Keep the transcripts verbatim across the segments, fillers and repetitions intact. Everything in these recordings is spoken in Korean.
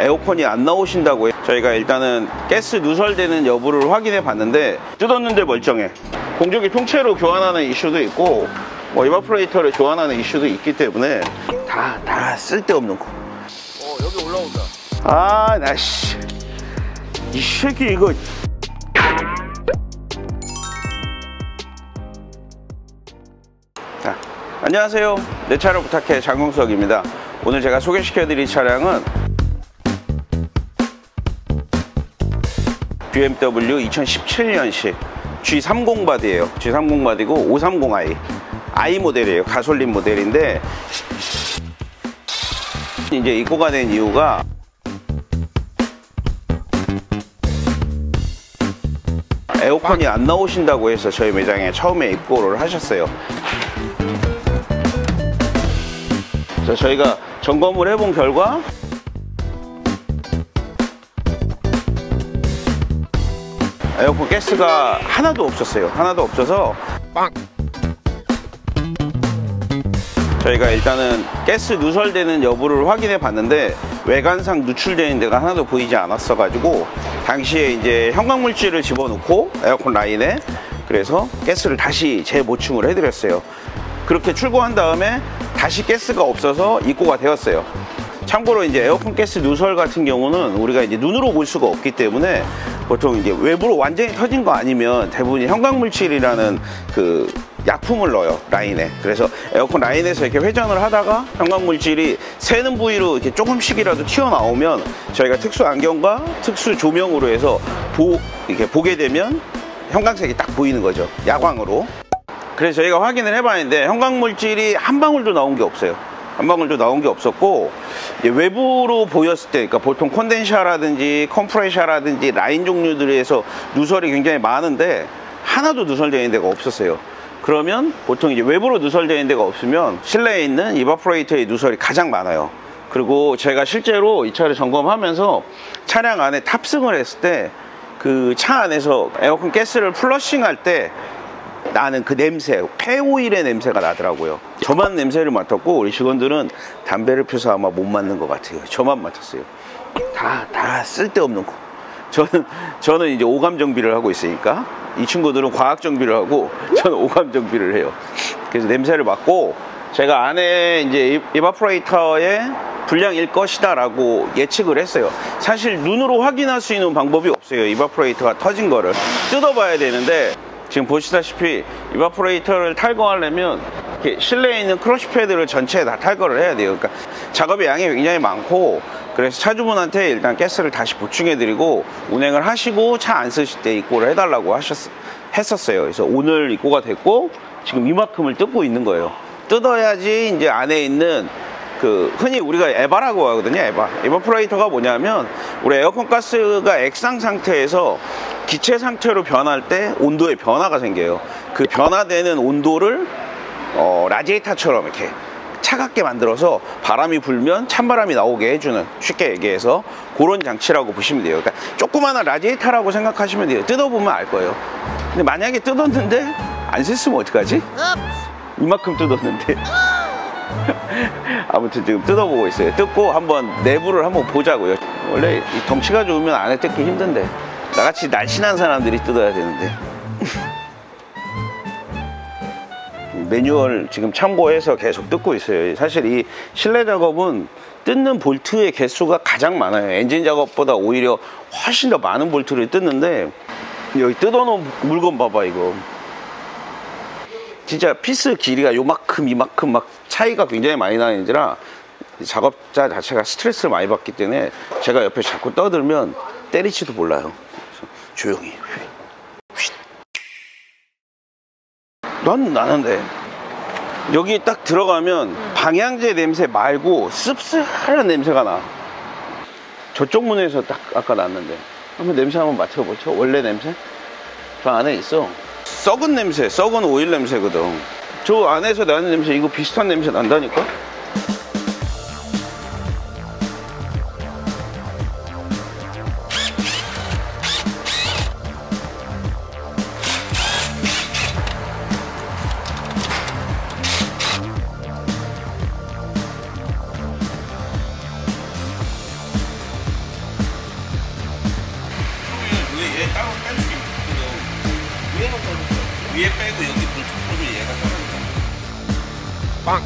에어컨이 안 나오신다고 저희가 일단은 가스 누설되는 여부를 확인해 봤는데, 뜯었는데 멀쩡해. 공조기 통째로 교환하는 이슈도 있고 뭐 이바프레이터를 교환하는 이슈도 있기 때문에 다 다 쓸데없는 거. 어, 여기 올라온다. 아, 나 씨. 이 새끼 이거. 자, 안녕하세요. 내 차를 부탁해 장용석입니다. 오늘 제가 소개시켜 드릴 차량은 비엠더블유 이천십칠 년식 지 삼십 바디예요. 지 삼십 바디고 오백삼십 아이 i 모델이에요. 가솔린 모델인데 이제 입고가 된 이유가 에어컨이 안 나오신다고 해서 저희 매장에 처음에 입고를 하셨어요. 그래서 저희가 점검을 해본 결과 에어컨 가스가 하나도 없었어요. 하나도 없어서 빵! 저희가 일단은 가스 누설되는 여부를 확인해 봤는데 외관상 누출되는 데가 하나도 보이지 않았어 가지고 당시에 이제 형광물질을 집어넣고 에어컨 라인에 그래서 가스를 다시 재보충을 해드렸어요. 그렇게 출고한 다음에 다시 가스가 없어서 입고가 되었어요. 참고로 이제 에어컨 가스 누설 같은 경우는 우리가 이제 눈으로 볼 수가 없기 때문에 보통 이제 외부로 완전히 터진 거 아니면 대부분 형광물질이라는 그 약품을 넣어요, 라인에. 그래서 에어컨 라인에서 이렇게 회전을 하다가 형광물질이 새는 부위로 이렇게 조금씩이라도 튀어나오면 저희가 특수 안경과 특수 조명으로 해서 보, 이렇게 보게 되면 형광색이 딱 보이는 거죠, 야광으로. 그래서 저희가 확인을 해봤는데 형광물질이 한 방울도 나온 게 없어요. 한 방울도 나온 게 없었고 외부로 보였을 때, 그러니까 보통 콘덴샤라든지 컴프레셔라든지 라인 종류들에서 누설이 굉장히 많은데 하나도 누설되는 데가 없었어요. 그러면 보통 이제 외부로 누설되는 데가 없으면 실내에 있는 이바프레이터의 누설이 가장 많아요. 그리고 제가 실제로 이 차를 점검하면서 차량 안에 탑승을 했을 때 그 차 안에서 에어컨 가스를 플러싱할 때 나는 그 냄새, 폐오일의 냄새가 나더라고요. 저만 냄새를 맡았고 우리 직원들은 담배를 피워서 아마 못 맡는 것 같아요. 저만 맡았어요. 다, 다 쓸데없는 거. 저는, 저는 이제 오감 정비를 하고 있으니까 이 친구들은 과학 정비를 하고 저는 오감 정비를 해요. 그래서 냄새를 맡고 제가 안에 이제 이바프레이터의 불량일 것이다 라고 예측을 했어요. 사실 눈으로 확인할 수 있는 방법이 없어요. 이바프레이터가 터진 거를 뜯어봐야 되는데 지금 보시다시피 이바프레이터를 탈거하려면 이렇게 실내에 있는 크러쉬 패드를 전체에 다 탈거를 해야 돼요. 그러니까 작업의 양이 굉장히 많고 그래서 차주분한테 일단 가스를 다시 보충해드리고 운행을 하시고 차 안 쓰실 때 입고를 해달라고 하셨, 했었어요. 그래서 오늘 입고가 됐고 지금 이만큼을 뜯고 있는 거예요. 뜯어야지 이제 안에 있는 그 흔히 우리가 에바라고 하거든요. 에바. 이바프레이터가 뭐냐면 우리 에어컨 가스가 액상 상태에서 기체 상태로 변할 때 온도의 변화가 생겨요. 그 변화되는 온도를 어, 라디에이터처럼 이렇게 차갑게 만들어서 바람이 불면 찬바람이 나오게 해주는, 쉽게 얘기해서 그런 장치라고 보시면 돼요. 그러니까 조그마한 라디에이터라고 생각하시면 돼요. 뜯어보면 알 거예요. 근데 만약에 뜯었는데 안 샜으면 어떡하지? 이만큼 뜯었는데. 아무튼 지금 뜯어보고 있어요. 뜯고 한번 내부를 한번 보자고요. 원래 이 덩치가 좋으면 안에 뜯기 힘든데 나같이 날씬한 사람들이 뜯어야 되는데. 매뉴얼 지금 참고해서 계속 뜯고 있어요. 사실 이 실내 작업은 뜯는 볼트의 개수가 가장 많아요. 엔진 작업보다 오히려 훨씬 더 많은 볼트를 뜯는데 여기 뜯어놓은 물건 봐봐. 이거 진짜 피스 길이가 요만큼 이만큼 막 차이가 굉장히 많이 나는지라 작업자 자체가 스트레스를 많이 받기 때문에 제가 옆에 자꾸 떠들면 때릴지도 몰라요. 조용히. 난 나는데 여기 딱 들어가면 방향제 냄새 말고 씁쓸한 냄새가 나. 저쪽 문에서 딱 아까 났는데 한번 냄새 한번 맡아보죠. 원래 냄새? 저 안에 있어. 썩은 냄새, 썩은 오일 냄새거든. 저 안에서 나는 냄새 이거 비슷한 냄새 난다니까? 위에 따로 뺄 수 있거든요. 위에만 빼주세요. 위에 빼고 여기 분석포를 얘가 따라합니다. 빵!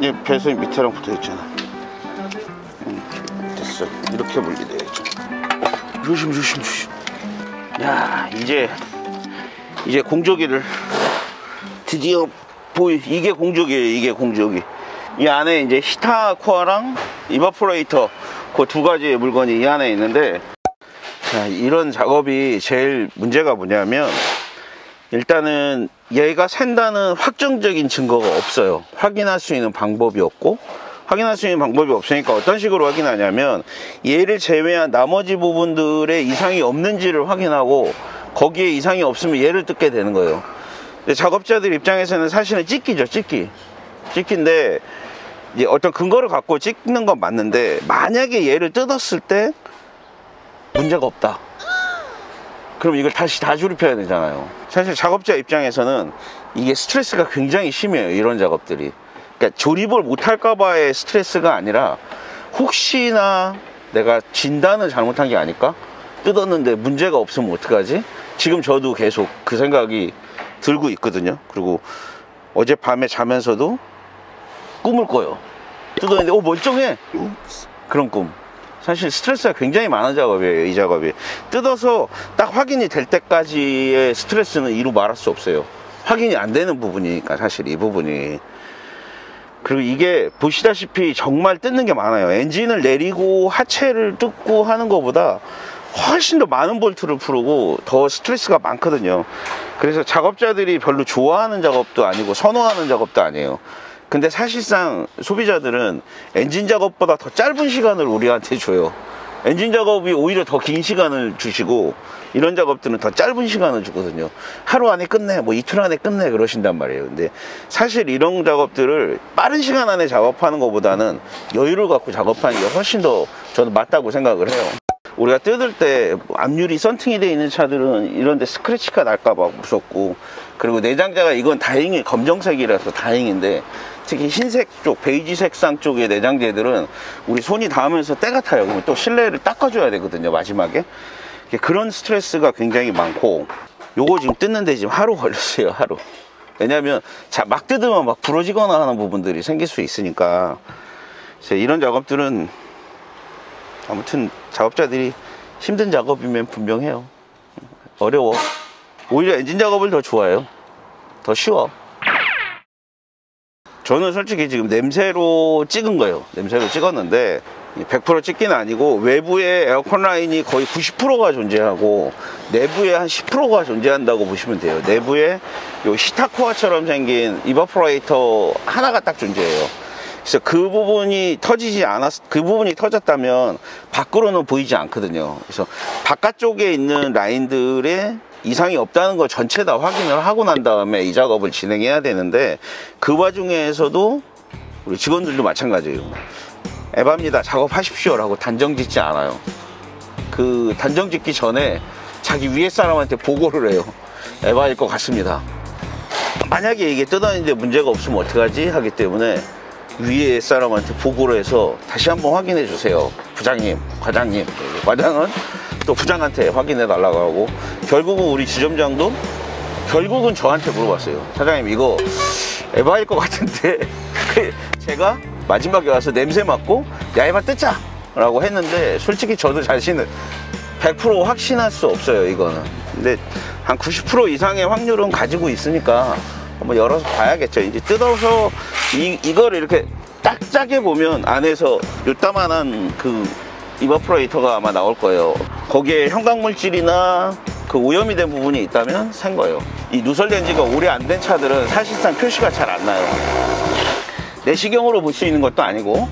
이제 배선이 밑에랑 붙어있잖아. 응, 됐어. 이렇게 분리돼야죠. 조심 조심 조심. 야, 이제 이제 공조기를 드디어 보이. 이게 공조기예요. 이게 공조기. 이 안에 이제 히타 코어랑 이바포레이터 그 두 가지 물건이 이 안에 있는데, 자, 이런 작업이 제일 문제가 뭐냐면, 일단은 얘가 샌다는 확정적인 증거가 없어요. 확인할 수 있는 방법이 없고, 확인할 수 있는 방법이 없으니까 어떤 식으로 확인하냐면, 얘를 제외한 나머지 부분들의 이상이 없는지를 확인하고, 거기에 이상이 없으면 얘를 뜯게 되는 거예요. 근데 작업자들 입장에서는 사실은 찍기죠. 찍기. 찍기인데 이제 어떤 근거를 갖고 찍는 건 맞는데, 만약에 얘를 뜯었을 때 문제가 없다, 그럼 이걸 다시 다 조립해야 되잖아요. 사실 작업자 입장에서는 이게 스트레스가 굉장히 심해요, 이런 작업들이. 그러니까 조립을 못할까봐의 스트레스가 아니라, 혹시나 내가 진단을 잘못한 게 아닐까? 뜯었는데 문제가 없으면 어떡하지? 지금 저도 계속 그 생각이 들고 있거든요. 그리고 어젯밤에 자면서도 꿈을 꿔요. 뜯었는데 어, 멀쩡해! 그런 꿈. 사실 스트레스가 굉장히 많은 작업이에요, 이 작업이. 뜯어서 딱 확인이 될 때까지의 스트레스는 이루 말할 수 없어요. 확인이 안 되는 부분이니까, 사실 이 부분이. 그리고 이게 보시다시피 정말 뜯는 게 많아요. 엔진을 내리고 하체를 뜯고 하는 것보다 훨씬 더 많은 볼트를 풀고 더 스트레스가 많거든요. 그래서 작업자들이 별로 좋아하는 작업도 아니고 선호하는 작업도 아니에요. 근데 사실상 소비자들은 엔진 작업보다 더 짧은 시간을 우리한테 줘요. 엔진 작업이 오히려 더 긴 시간을 주시고, 이런 작업들은 더 짧은 시간을 주거든요. 하루 안에 끝내, 뭐 이틀 안에 끝내 그러신단 말이에요. 근데 사실 이런 작업들을 빠른 시간 안에 작업하는 것보다는 여유를 갖고 작업하는 게 훨씬 더 저는 맞다고 생각을 해요. 우리가 뜯을 때 앞유리 썬팅이 되어 있는 차들은 이런데 스크래치가 날까 봐 무섭고, 그리고 내장자가, 이건 다행히 검정색이라서 다행인데, 특히 흰색 쪽, 베이지 색상 쪽의 내장재들은 우리 손이 닿으면서 때가 타요. 그럼 또 실내를 닦아줘야 되거든요, 마지막에. 그런 스트레스가 굉장히 많고, 요거 지금 뜯는데 지금 하루 걸렸어요, 하루. 왜냐면 자, 막 뜯으면 막 부러지거나 하는 부분들이 생길 수 있으니까. 이런 작업들은 아무튼 작업자들이 힘든 작업이면 분명해요. 어려워. 오히려 엔진 작업을 더 좋아해요. 더 쉬워. 저는 솔직히 지금 냄새로 찍은 거예요. 냄새로 찍었는데 백 퍼센트 찍기는 아니고, 외부에 에어컨 라인이 거의 구십 퍼센트가 존재하고 내부에 한 십 퍼센트가 존재한다고 보시면 돼요. 내부에 요 히타코어처럼 생긴 이버포레이터 하나가 딱 존재해요. 그래서 그 부분이 터지지 않았, 그 부분이 터졌다면 밖으로는 보이지 않거든요. 그래서 바깥쪽에 있는 라인들의 이상이 없다는 걸 전체 다 확인을 하고 난 다음에 이 작업을 진행해야 되는데, 그 와중에서도 우리 직원들도 마찬가지예요. 에바입니다, 작업하십시오 라고 단정 짓지 않아요. 그 단정 짓기 전에 자기 위에 사람한테 보고를 해요. 에바일 것 같습니다. 만약에 이게 뜯었는데 문제가 없으면 어떡하지? 하기 때문에 위에 사람한테 보고를 해서 다시 한번 확인해 주세요, 부장님, 과장님. 과장은 또 부장한테 확인해 달라고 하고, 결국은 우리 지점장도 결국은 저한테 물어봤어요. 사장님, 이거 에바일 것 같은데. 제가 마지막에 와서 냄새 맡고 야, 에바 뜯자 라고 했는데, 솔직히 저도 자신은 백 퍼센트 확신할 수 없어요, 이거는. 근데 한 구십 퍼센트 이상의 확률은 가지고 있으니까 한번 열어서 봐야겠죠. 이제 뜯어서 이, 이걸 이렇게 딱 짜게 보면 안에서 요따만한 그 이버프레이터가 아마 나올 거예요. 거기에 형광물질이나 그 오염이 된 부분이 있다면 샌 거예요. 이 누설된 지가 오래 안 된 차들은 사실상 표시가 잘 안 나요. 내시경으로 볼 수 있는 것도 아니고.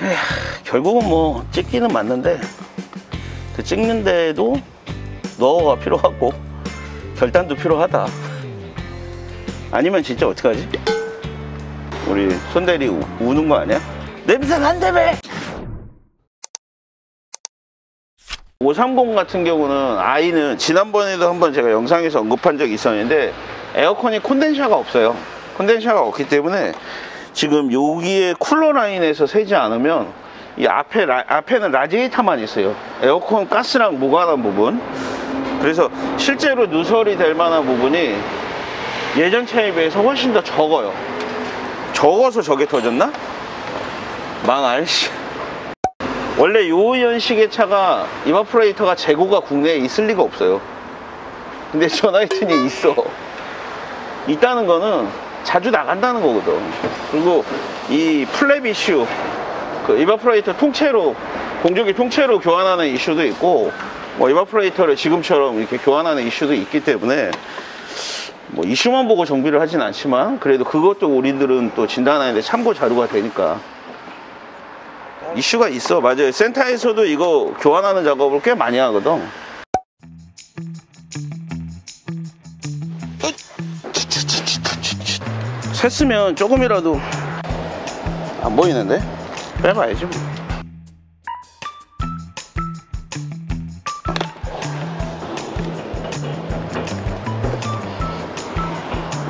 에휴, 결국은 뭐 찍기는 맞는데, 그 찍는데도 노하우가 필요하고 결단도 필요하다. 아니면 진짜 어떡하지? 우리 손대리 우는 거 아니야? 냄새 난다며! 오백삼십 같은 경우는 아이는 지난번에도 한번 제가 영상에서 언급한 적이 있었는데 에어컨이 콘덴샤가 없어요. 콘덴샤가 없기 때문에 지금 여기에 쿨러 라인에서 새지 않으면 이 앞에 라, 앞에는 라디에이터만 있어요. 에어컨 가스랑 무관한 부분. 그래서 실제로 누설이 될 만한 부분이 예전 차에 비해서 훨씬 더 적어요. 적어서 저게 터졌나? 망할. 원래 요 연식의 차가 이바프레이터가 재고가 국내에 있을 리가 없어요. 근데 전화이튼이 있어. 있다는 거는 자주 나간다는 거거든. 그리고 이 플랩 이슈, 그 이바프레이터 통째로 공조기 통째로 교환하는 이슈도 있고, 뭐 이바프레이터를 지금처럼 이렇게 교환하는 이슈도 있기 때문에 뭐 이슈만 보고 정비를 하진 않지만 그래도 그것도 우리들은 또 진단하는데 참고 자료가 되니까. 이슈가 있어. 맞아요. 센터에서도 이거 교환하는 작업을 꽤 많이 하거든. 샜으면 조금이라도 안 보이는데? 빼봐야지 뭐.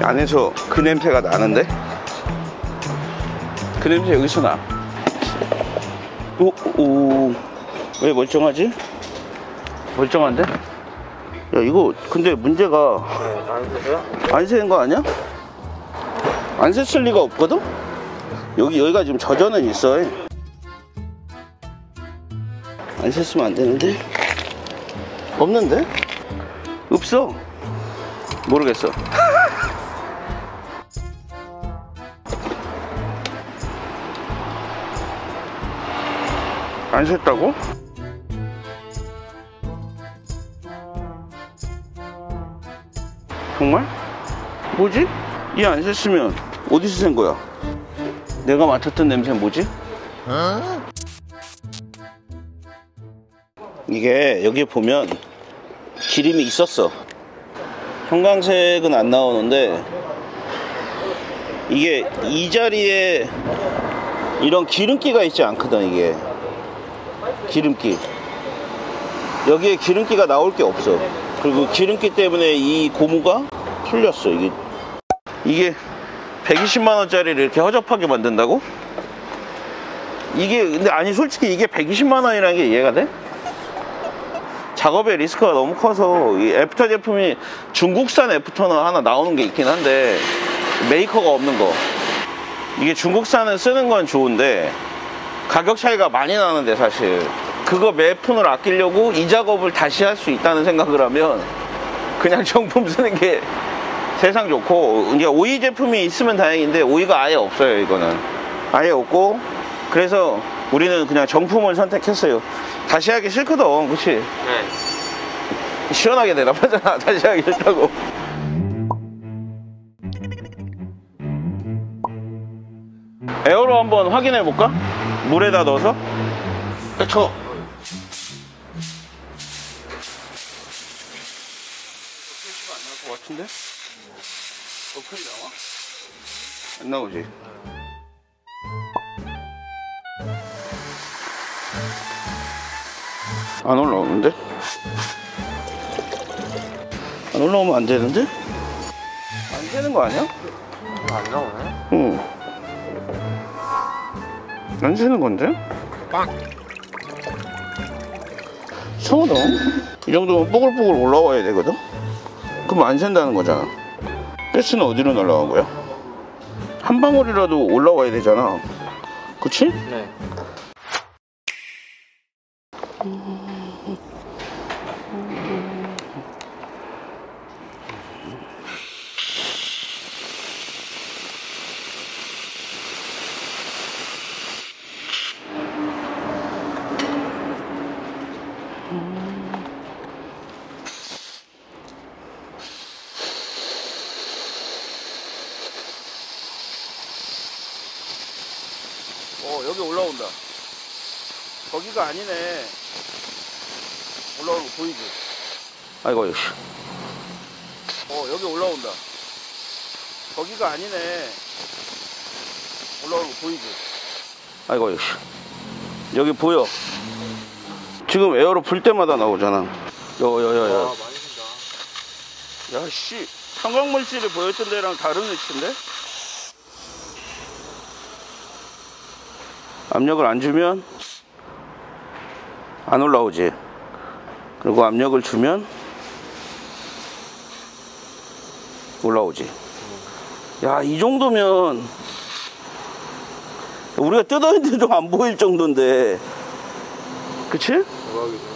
안에서 그 냄새가 나는데? 그 냄새 여기서 나. 오, 오, 왜 멀쩡하지? 멀쩡한데? 야, 이거 근데 문제가 안 새는 거 아니야? 안 샜을 리가 없거든? 여기, 여기가 지금 저전은 있어. 안 샜으면 안 되는데? 없는데? 없어. 모르겠어. 안 샜다고? 정말? 뭐지? 얘 안 샜으면 어디서 샌 거야? 내가 맡았던 냄새는 뭐지? 어? 이게 여기 보면 기름이 있었어. 형광색은 안 나오는데 이게 이 자리에 이런 기름기가 있지 않거든. 이게 기름기, 여기에 기름기가 나올 게 없어. 그리고 기름기 때문에 이 고무가 풀렸어. 이게 이게 백이십만 원짜리를 이렇게 허접하게 만든다고? 이게 근데 아니 솔직히 이게 백이십만 원이라는 게 이해가 돼? 작업의 리스크가 너무 커서 이 애프터 제품이 중국산 애프터는 하나 나오는 게 있긴 한데 메이커가 없는 거. 이게 중국산은 쓰는 건 좋은데 가격 차이가 많이 나는데 사실 그거 몇 푼을 아끼려고 이 작업을 다시 할 수 있다는 생각을 하면 그냥 정품 쓰는 게 세상 좋고, 이제 오이 제품이 있으면 다행인데 오이가 아예 없어요. 이거는 아예 없고 그래서 우리는 그냥 정품을 선택했어요. 다시 하기 싫거든. 그치? 네. 시원하게 대답하잖아. 다시 하기 싫다고. 에어로 한번 확인해 볼까? 물에다 넣어서? 그쵸. 표시가 안 나올 것 같은데? 어플이 나와? 안 나오지? 안 올라오는데? 안 올라오면 안 되는데? 안 되는 거 아니야? 안 나오네? 응. 안 새는 건데? 빵! 서너? 이 정도면 뽀글뽀글 올라와야 되거든? 그럼 안 샌다는 거잖아. 가스는 어디로 날아간 거야? 한 방울이라도 올라와야 되잖아. 그치? 네. 어, 여기 올라온다. 거기가 아니네. 올라오는 거 보이지? 아이고, 역시. 어, 여기 올라온다. 거기가 아니네. 올라오는 거 보이지? 아이고, 역시. 여기 보여. 지금 에어로 불 때마다 나오잖아. 요요요요. 야씨, 탄광물질이 보였던 데랑 다른 위치인데? 압력을 안 주면 안 올라오지. 그리고 압력을 주면 올라오지. 야, 이 정도면 우리가 뜯어있는데도 안 보일 정도인데, 그치? 대박이다.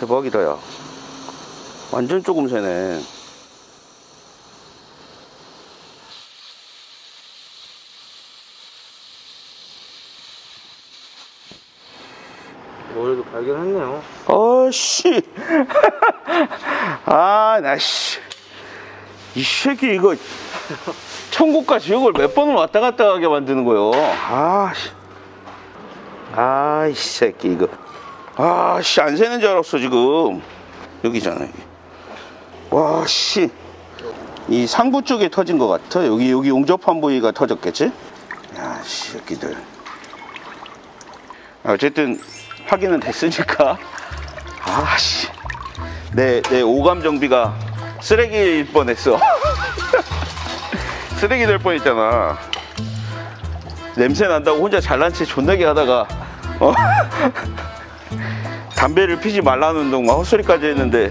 대박이다. 야, 완전 조금 세네. 오늘도 발견했네요. 어씨. 아, 나 씨. 이 새끼 이거 천국과 지옥을 몇 번을 왔다 갔다 하게 만드는 거요. 아, 씨. 아, 이 새끼 이거. 아, 씨, 안 새는 줄 알았어 지금. 여기잖아 여기. 와, 씨. 이 상부 쪽에 터진 것 같아. 여기 여기 용접한 부위가 터졌겠지? 야, 씨, 새끼들. 어쨌든 확인은 됐으니까. 아, 씨. 내 내 오감 정비가. 쓰레기일 뻔했어. 쓰레기 될 뻔했잖아. 냄새 난다고 혼자 잘난 체 존나게 하다가 어? 담배를 피지 말라는 동안 헛소리까지 했는데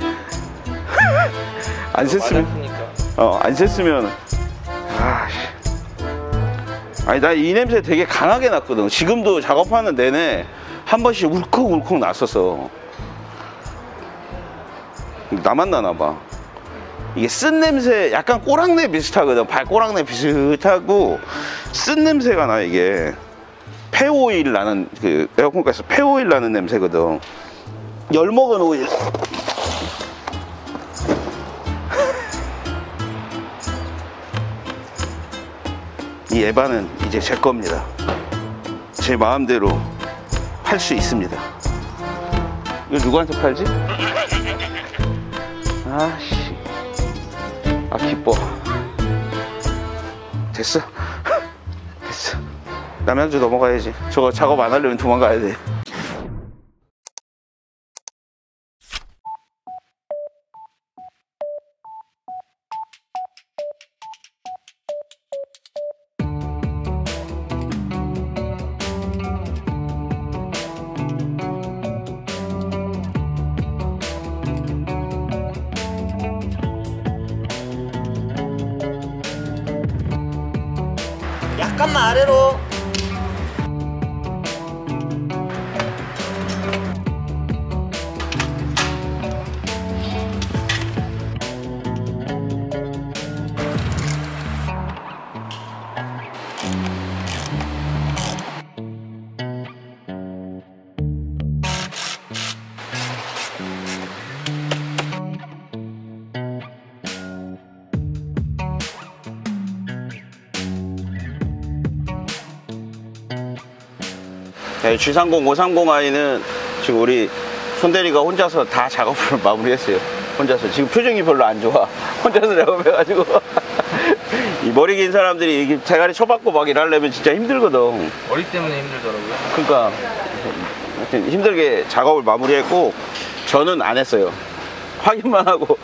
안 샜으면 어, 안 샜으면 아니, 나 이 냄새 되게 강하게 났거든. 지금도 작업하는 내내 한 번씩 울컥울컥 났었어. 나만 나나봐. 이게 쓴 냄새, 약간 꼬랑내 비슷하거든. 발꼬랑내 비슷하고 쓴 냄새가 나. 이게 폐오일 나는, 그 에어컨가스 폐오일 나는 냄새거든. 열먹은 오일. 이 에바는 이제 제 겁니다. 제 마음대로 팔 수 있습니다. 이거 누구한테 팔지? 아씨. 아, 기뻐. 됐어. 됐어. 남양주 넘어가야지. 저거 작업 안 하려면 도망가야 돼. 잠깐만, 아래로. 네, 지 삼십 오백삼십 아이는 지금 우리 손대리가 혼자서 다 작업을 마무리했어요. 혼자서. 지금 표정이 별로 안 좋아. 혼자서 작업해가지고. 이 머리 긴 사람들이 이게 대가리 쳐박고 막 일하려면 진짜 힘들거든. 머리 때문에 힘들더라고요. 그러니까 하여튼 힘들게 작업을 마무리했고, 저는 안 했어요. 확인만 하고.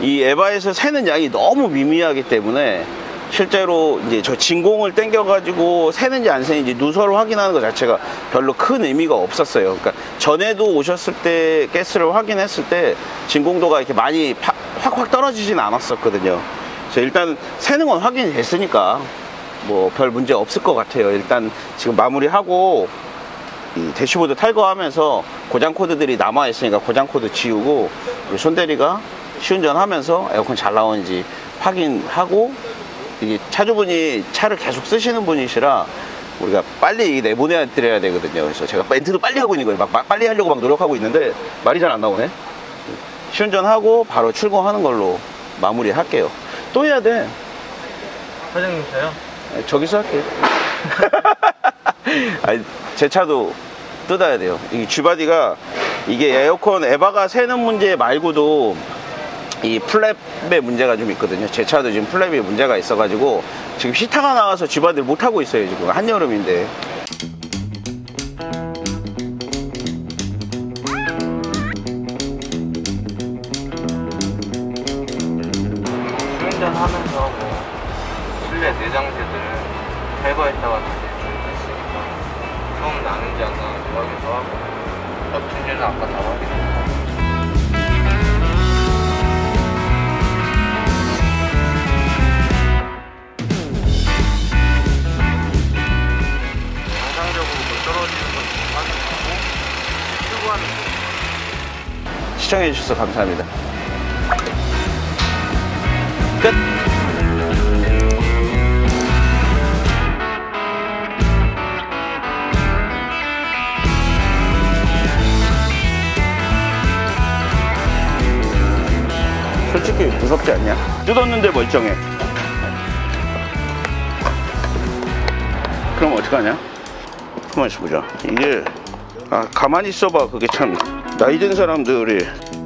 이 에바에서 새는 양이 너무 미미하기 때문에 실제로 이제 저 진공을 당겨가지고 새는지 안 새는지 누설을 확인하는 것 자체가 별로 큰 의미가 없었어요. 그러니까 전에도 오셨을 때 가스를 확인했을 때 진공도가 이렇게 많이 확확 떨어지진 않았었거든요. 그래서 일단 새는 건 확인이 됐으니까 뭐 별 문제 없을 것 같아요. 일단 지금 마무리하고 이 대시보드 탈거하면서 고장 코드들이 남아 있으니까 고장 코드 지우고, 우리 손대리가 시운전하면서 에어컨 잘 나오는지 확인하고, 이게 차주분이 차를 계속 쓰시는 분이시라 우리가 빨리 내보내드려야 되거든요. 그래서 제가 멘트도 빨리 하고 있는 거예요. 막, 막 빨리 하려고 막 노력하고 있는데 말이 잘 안 나오네. 시운전하고 바로 출고하는 걸로 마무리 할게요. 또 해야 돼. 사장님 차요? 저기서 할게요. 아니, 제 차도 뜯어야 돼요. 이 G바디가 이게 에어컨 에바가 새는 문제 말고도 이 플랩에 문제가 좀 있거든요. 제 차도 지금 플랩에 문제가 있어가지고 지금 시타가 나와서 G바디를 못하고 있어요. 지금 한여름인데. 갔다가 다시 출입했으니까 처음 나는지 안 나는지 확인도 하고 옆충전은 아까 다 확인했고. 시청해주셔서 감사합니다. 끝! 솔직히 무섭지 않냐? 뜯었는데 멀쩡해. 그럼 어떡하냐? 가만히 있어보자. 이게 아 가만히 있어봐. 그게 참 나이 든 사람들이